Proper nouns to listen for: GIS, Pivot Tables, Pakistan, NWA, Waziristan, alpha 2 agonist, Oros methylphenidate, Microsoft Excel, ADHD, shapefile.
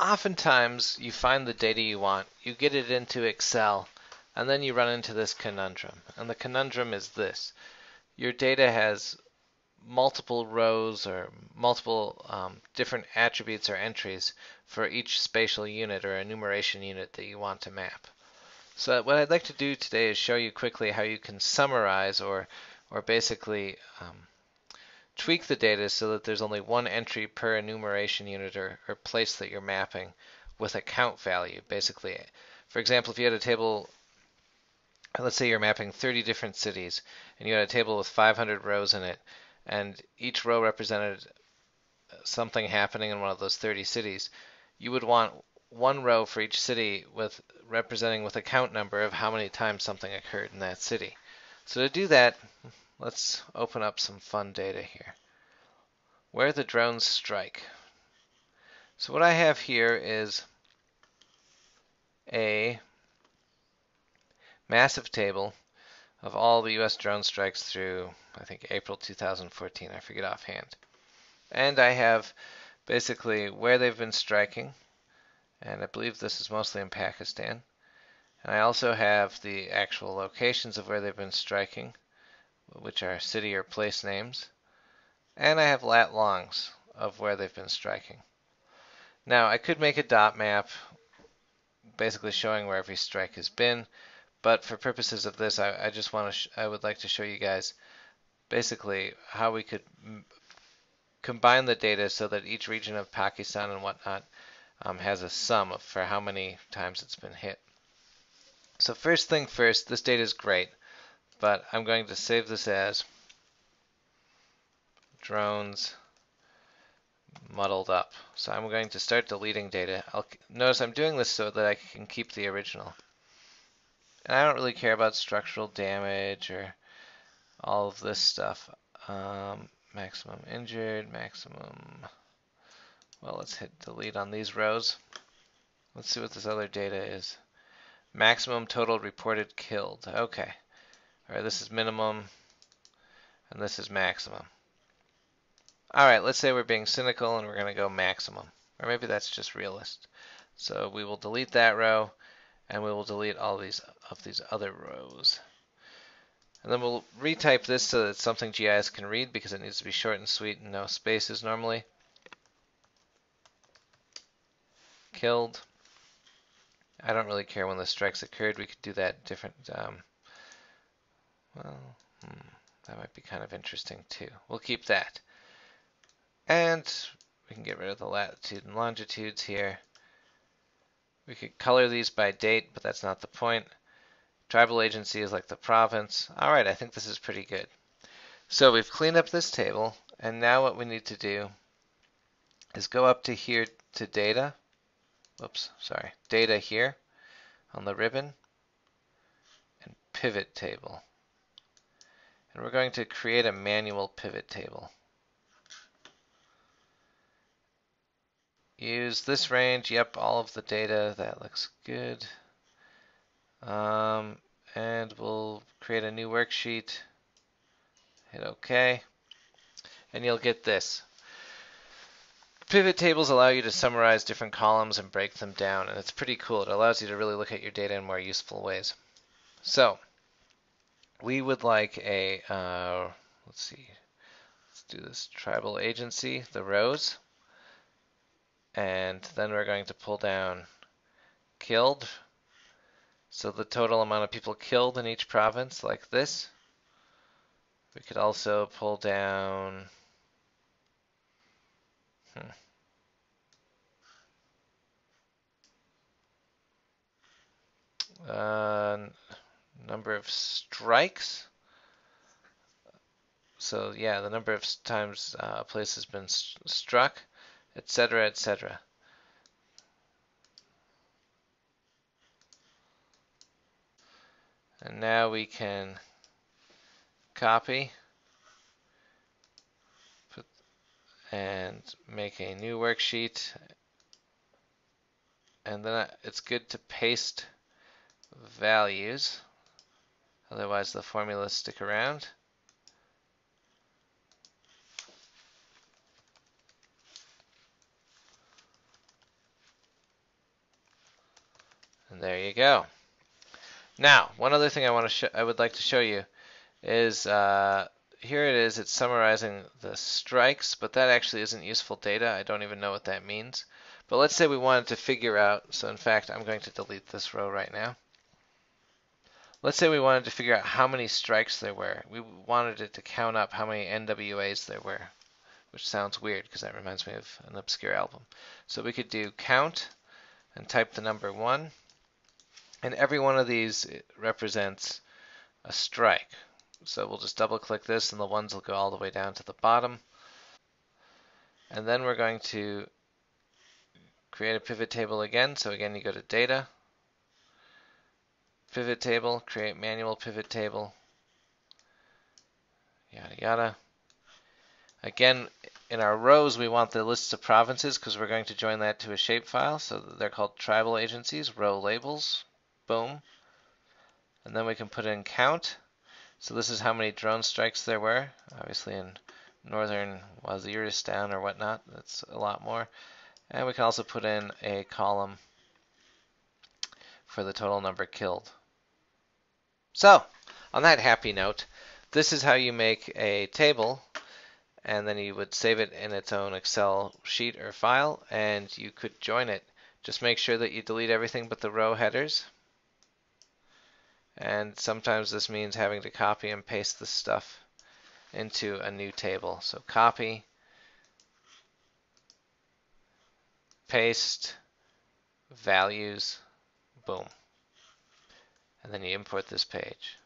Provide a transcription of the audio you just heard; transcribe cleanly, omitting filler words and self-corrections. Oftentimes you find the data you want, you get it into Excel, and then you run into this conundrum. And the conundrum is this. Your data has multiple rows or multiple different attributes or entries for each spatial unit or enumeration unit that you want to map. So what I'd like to do today is show you quickly how you can summarize or basically tweak the data so that there's only one entry per enumeration unit or place that you're mapping with a count value. Basically, for example, if you had a table, let's say you're mapping 30 different cities and you had a table with 500 rows in it, and each row represented something happening in one of those 30 cities, you would want one row for each city with representing with a count number of how many times something occurred in that city. So to do that, let's open up some fun data here. Where the drones strike. So what I have here is a massive table of all the US drone strikes through, I think, April 2014. I forget offhand. And I have basically where they've been striking. And I believe this is mostly in Pakistan. And I also have the actual locations of where they've been striking, which are city or place names, and I have lat longs of where they've been striking. Now I could make a dot map basically showing where every strike has been, but for purposes of this I just want to I would like to show you guys basically how we could combine the data so that each region of Pakistan and whatnot has a sum for how many times it's been hit. So first thing first, this data is great, but I'm going to save this as drones muddled up. So I'm going to start deleting data. Notice I'm doing this so that I can keep the original. And I don't really care about structural damage or all of this stuff. Maximum injured, maximum. Well, let's hit delete on these rows. Let's see what this other data is. Maximum total reported killed. Okay. Alright, this is minimum, and this is maximum. Alright, let's say we're being cynical and we're going to go maximum. Or maybe that's just realist. So we will delete that row, and we will delete all these other rows. And then we'll retype this so that it's something GIS can read, because it needs to be short and sweet and no spaces normally. Killed. I don't really care when the strikes occurred. We could do that different. Well, that might be kind of interesting too. We'll keep that. And we can get rid of the latitude and longitudes here. We could color these by date, but that's not the point. Tribal agency is like the province. All right, I think this is pretty good. So we've cleaned up this table, and now what we need to do is go up to here to data. Oops, sorry, data here on the ribbon and pivot table. And we're going to create a manual pivot table. Use this range. Yep, all of the data. That looks good. And we'll create a new worksheet. Hit OK. And you'll get this. Pivot tables allow you to summarize different columns and break them down. And it's pretty cool. It allows you to really look at your data in more useful ways. So we would like a, let's see, let's do this tribal agency, the rows, and then we're going to pull down killed, so the total amount of people killed in each province, like this. We could also pull down, number of strikes. So yeah, the number of times a place has been struck, etc., etc. And now we can copy and make a new worksheet, and then it's good to paste values. Otherwise, the formulas stick around. And there you go. Now, one other thing I would like to show you is here it is. It's summarizing the strikes, but that actually isn't useful data. I don't even know what that means. But let's say we wanted to figure out. So in fact, I'm going to delete this row right now. Let's say we wanted to figure out how many strikes there were. We wanted it to count up how many NWAs there were, which sounds weird because that reminds me of an obscure album. So we could do count and type the number 1. And every one of these represents a strike. So we'll just double click this and the ones will go all the way down to the bottom. And then we're going to create a pivot table again. So again, you go to data, pivot table, create manual pivot table, yada yada. Again, in our rows, we want the lists of provinces because we're going to join that to a shapefile. So they're called tribal agencies, row labels, boom. And then we can put in count. So this is how many drone strikes there were, obviously in northern Waziristan or whatnot. That's a lot more. And we can also put in a column for the total number killed. So on that happy note, this is how you make a table, and then you would save it in its own Excel sheet or file, and you could join it. Just make sure that you delete everything but the row headers. And sometimes this means having to copy and paste this stuff into a new table. So copy, paste, values, boom. And then you import this page.